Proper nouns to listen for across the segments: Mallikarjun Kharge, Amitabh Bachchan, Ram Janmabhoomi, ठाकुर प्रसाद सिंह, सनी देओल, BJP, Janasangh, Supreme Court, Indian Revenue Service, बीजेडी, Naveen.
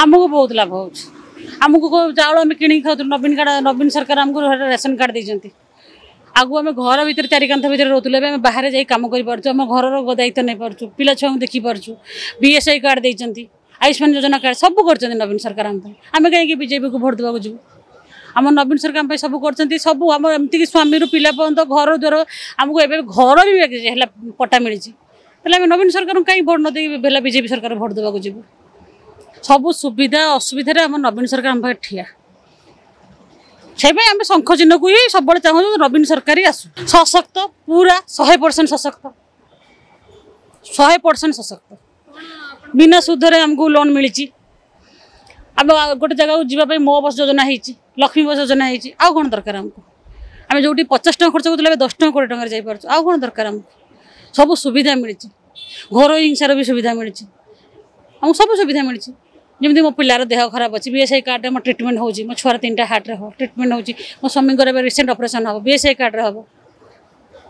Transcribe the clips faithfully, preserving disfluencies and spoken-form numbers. आमको बहुत लाभ हो आमको चाउल आम कि नवीन कार्ड नवीन सरकार आमको राशन कार्ड देते आगु आम घर भितर चारिकांथ भितर रोतुले आम बाहर जाई काम कर पार्छु आम घर दायित्व नहीं पार्छु पिला छुआ देखी पार्छु बीएसआई कार्ड देइचंती आयुष्मान योजना कार्ड सब कर नवीन सरकार आम आम कहीं बीजेपी को भोट देवाक जीव आम नवीन सरकार सब कर सबू आम एमती स्वामी पिला पर्यत घर द्वार आमको एवं घर भी पट्टा मिली आम नवीन सरकार कहीं भोट न दे बीजेपी सरकार भोट देवाक जीव सब सुविधा असुविधा आम नवीन सरकार आम पाखे ठिया से आम शंख चिन्ह को ही सब चाहूँ नवीन सरकार ही आसू सशक्त पूरा शहे परसेंट सशक्त शहे परसेंट सशक्त बिना सुधर आमको लोन मिली अब गोटे जगह जीवाई मो बस योजना हो लक्ष्मी बस योजना हो कौन दरकार आमको आम जो पचास टाँग खर्च कर दस टाँग कोड़े टकर जापार्छ आ कौन दरकार आमको सब सुविधा मिली घर हिंसार भी सुविधा मिली आम सब सुविधा मिली जमी मो पिलार देह खराब अच्छी बीएसआई कार्ड मो ट्रिटमेंट हो मो छुआर तीन हार्ट रे ट्रिटमेंट हो मो स्वामी रिसेंट ऑपरेशन हम बीएसआई कार्ड हम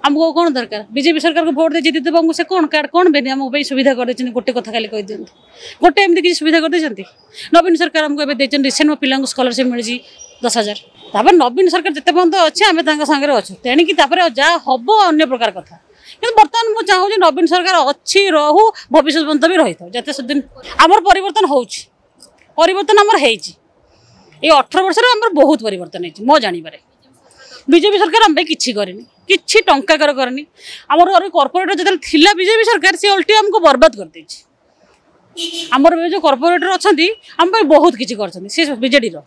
आमको कौन दरकार बीजेपी सरकार को भोट दे जीत आमको से कौन कार्ड कौन बेनी आम सुविधा कर देते गोटे कथ खाली कही दिखाते गोटे एमती किसी सुविधा कर देते नवीन सरकार आमको देते रिसेंट मो पिला स्कॉलरशिप मिली दस हजार तापर नवीन सरकार जिते पर्यत अच्छे आम सागर अच्छे तेणिकी जहाँ हम अन्य प्रकार कथा कि बर्तमान मुझे चाहूँगी नवीन सरकार अच्छी रहू भविष्य पर्यत भी रही था जिते सुदिन आमर परिवर्तन होवर्तन आमर होठर वर्ष आम बहुत परिवर्तन हो मो जापर बीजेपी सरकार आम किसी करनी किसी टंकाकर करनी आमर और कॉर्पोरेटर जितने थिला बीजेपी सरकार सी उल्टी आमको बर्बाद कर देछि आमर जो कॉर्पोरेटर अछंती आम पे बहुत किसी करछंती से बीजेडी रो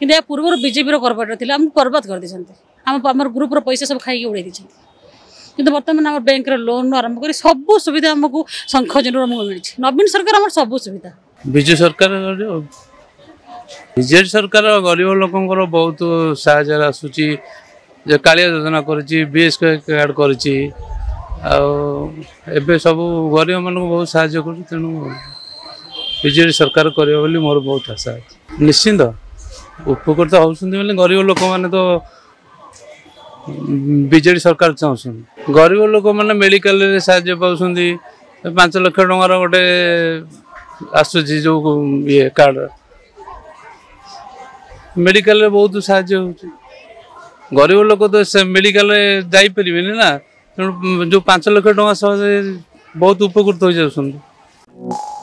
किंतु या पूर्व बीजेपी रो कॉर्पोरेटर थिला आमको बर्बाद कर देछंती आम आमर ग्रुप रो पैसा सब खाई उड़े देछंती किंतु वर्तमान आम बैंक रो लोन आरंभ कर सब सुविधा आमको शंखचिन्ह मिली नवीन सरकार आम सब सुविधा बीजेपी सरकार बीजेपी सरकार गरीब लोकंर बहुत साहय आसूची कालिया योजना करीएसके कार्ड करी सब गरीब मान बहुत साहय कर तेणु बीजेपी सरकार करें मोर बहुत आशा अच्छे निश्चिंत उपकृत होने गरीब लोक मैंने तो बीजेपी सरकार चाहूँ गरीब लोक मैंने मेडिकल साहय पाँच पाँच लाख टकर गोटे आसूची जो ये कार्ड मेडिकल रे बहुत साहय हो गरीब लोक तो मेडिकल जापरि ना तेणु जो पाँच लाख टका बहुत उपकृत हो जाती।